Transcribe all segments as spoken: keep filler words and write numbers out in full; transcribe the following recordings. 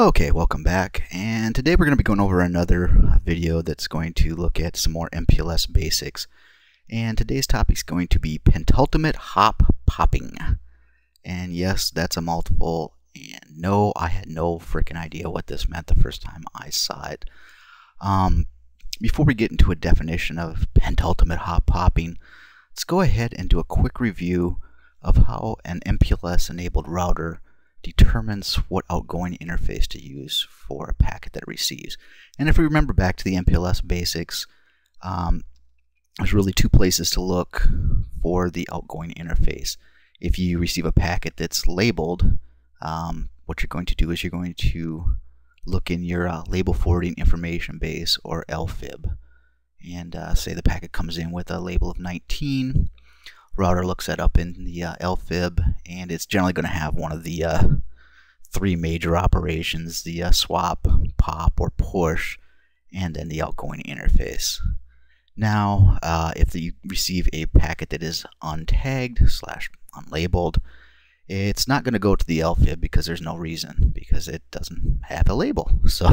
Okay, welcome back, and today we're going to be going over another video that's going to look at some more M P L S basics. And today's topic is going to be penultimate hop popping. And yes, that's a multiple, and no, I had no freaking idea what this meant the first time I saw it. Um, before we get into a definition of penultimate hop popping, let's go ahead and do a quick review of how an M P L S-enabled router determines what outgoing interface to use for a packet that receives. And if we remember back to the M P L S basics, um, there's really two places to look for the outgoing interface. If you receive a packet that's labeled, um, what you're going to do is you're going to look in your uh, label forwarding information base, or L F I B, and uh, say the packet comes in with a label of nineteen. Router looks that up in the uh, L F I B, and it's generally going to have one of the uh, three major operations: the uh, swap, pop, or push, and then the outgoing interface. Now, uh, if you receive a packet that is untagged slash unlabeled, it's not going to go to the L F I B because there's no reason, because it doesn't have a label. So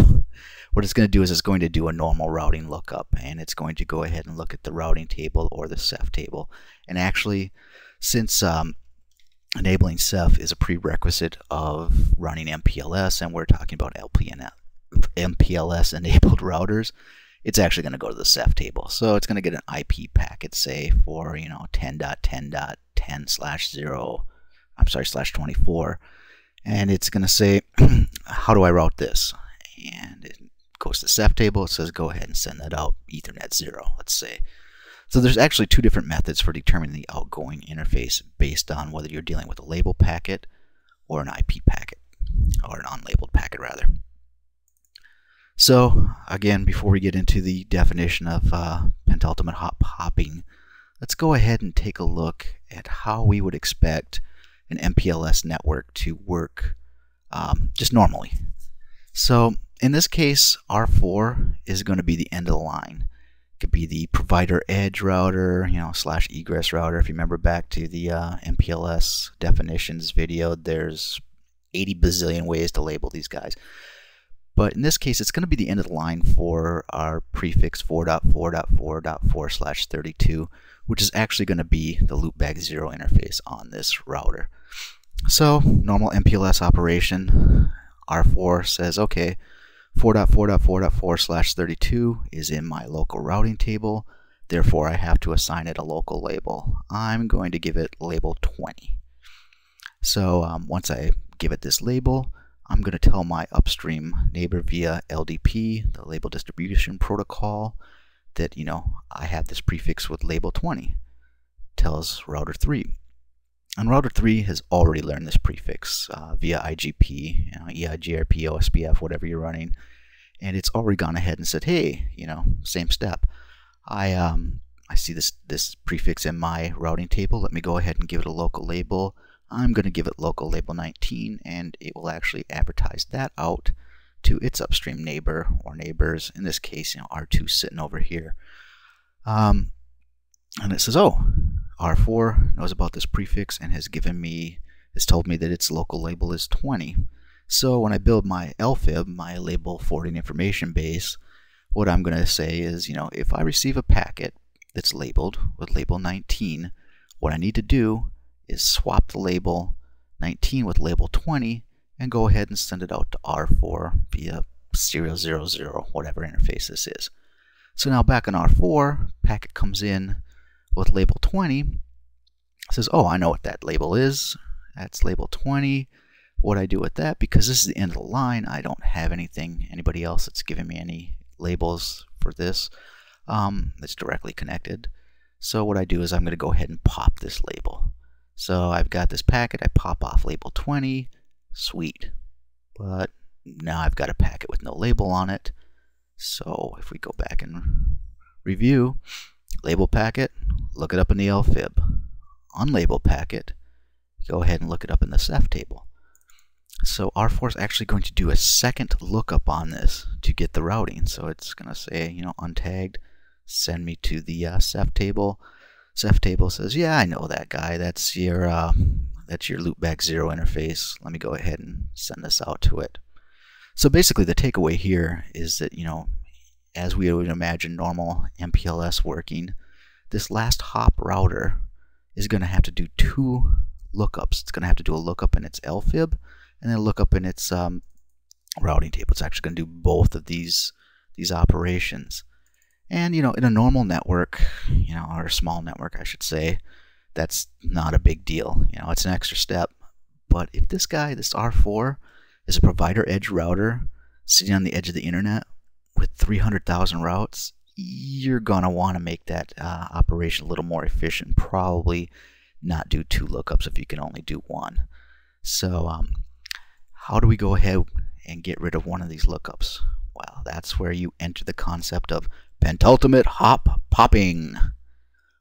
what it's going to do is it's going to do a normal routing lookup, and it's going to go ahead and look at the routing table or the C E F table. And actually, since um, enabling C E F is a prerequisite of running M P L S, and we're talking about M P L S-enabled routers, it's actually going to go to the C E F table. So it's going to get an I P packet, say, for, you know, ten dot ten dot ten slash zero, I'm sorry, slash twenty-four, and it's going to say, how do I route this? And it goes to the C E F table. It says, go ahead and send that out Ethernet zero, let's say. So there's actually two different methods for determining the outgoing interface based on whether you're dealing with a label packet or an I P packet, or an unlabeled packet, rather. So again, before we get into the definition of uh, penultimate hop popping, let's go ahead and take a look at how we would expect an M P L S network to work um, just normally. So in this case, R four is going to be the end of the line. It could be the provider edge router, you know, slash egress router. If you remember back to the uh, M P L S definitions video, there's eighty bazillion ways to label these guys. But in this case, it's going to be the end of the line for our prefix four dot four dot four dot four slash thirty-two, which is actually going to be the loopback zero interface on this router. So normal M P L S operation, R four says, okay, four dot four dot four dot four slash thirty-two is in my local routing table, therefore I have to assign it a local label. I'm going to give it label twenty. So um, once I give it this label, I'm going to tell my upstream neighbor via L D P, the label distribution protocol, that, you know, I have this prefix with label twenty. Tells router three. And router three has already learned this prefix uh, via I G P, you know, E I G R P, O S P F, whatever you're running. And it's already gone ahead and said, hey, you know, same step. I um, I see this, this prefix in my routing table. Let me go ahead and give it a local label. I'm going to give it local label nineteen, and it will actually advertise that out to its upstream neighbor or neighbors. In this case, you know, R two sitting over here. Um, and it says, oh, R four knows about this prefix and has given me, has told me that its local label is twenty. So when I build my L F I B, my label forwarding information base, what I'm going to say is, you know, if I receive a packet that's labeled with label nineteen, what I need to do is swap the label nineteen with label twenty and go ahead and send it out to R four via zero zero zero, whatever interface this is. So now back in R four, packet comes in with label twenty. It says, oh, I know what that label is. That's label twenty. What I do with that, because this is the end of the line, I don't have anything, anybody else that's giving me any labels for this um, that's directly connected. So what I do is I'm going to go ahead and pop this label. So I've got this packet, I pop off label twenty, sweet. But now I've got a packet with no label on it. So if we go back and review, label packet, look it up in the L F I B. Unlabeled packet, go ahead and look it up in the C E F table. So R four is actually going to do a second lookup on this to get the routing. So it's going to say, you know, untagged, send me to the uh, C E F table. C E F table says, yeah, I know that guy. That's your uh, that's your loopback zero interface. Let me go ahead and send this out to it. So basically the takeaway here is that, you know, as we would imagine normal M P L S working, this last hop router is going to have to do two lookups. It's going to have to do a lookup in its L F I B and then a lookup in its um, routing table. It's actually going to do both of these these operations. And, you know, in a normal network, you know, or a small network, I should say, that's not a big deal. You know, it's an extra step. But if this guy, this R four, is a provider edge router sitting on the edge of the internet with three hundred thousand routes, you're going to want to make that uh, operation a little more efficient. Probably not do two lookups if you can only do one. So um, how do we go ahead and get rid of one of these lookups? Well, that's where you enter the concept of penultimate hop popping,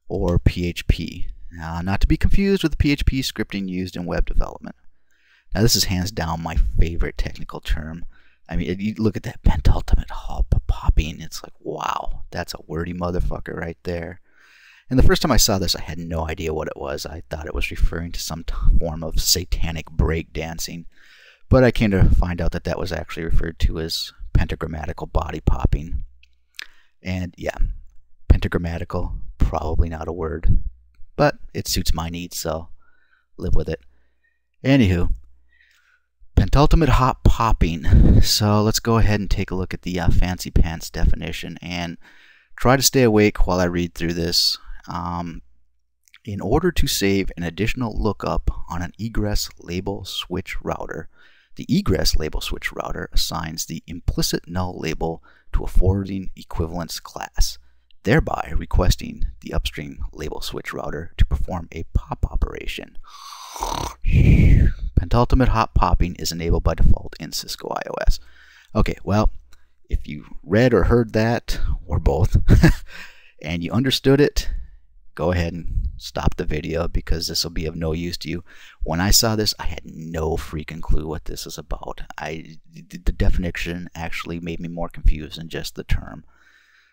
or P H P. Now, not to be confused with the P H P scripting used in web development. Now, this is hands down my favorite technical term. I mean, you look at that penultimate hop popping, it's like, wow, that's a wordy motherfucker right there. And the first time I saw this, I had no idea what it was. I thought it was referring to some form of satanic break dancing. But I came to find out that that was actually referred to as pentagrammatical body popping. And yeah, pentagrammatical, probably not a word, but it suits my needs, so live with it. Anywho, penultimate hop popping. So let's go ahead and take a look at the uh, fancy pants definition and try to stay awake while I read through this. Um, in order to save an additional lookup on an egress label switch router, the egress label switch router assigns the implicit null label to a forwarding equivalence class, thereby requesting the upstream label switch router to perform a pop operation. Penultimate hop popping is enabled by default in Cisco I O S. Okay, well, if you read or heard that, or both, and you understood it, go ahead and stop the video, because this will be of no use to you. When I saw this, I had no freaking clue what this is about. I, the definition actually made me more confused than just the term.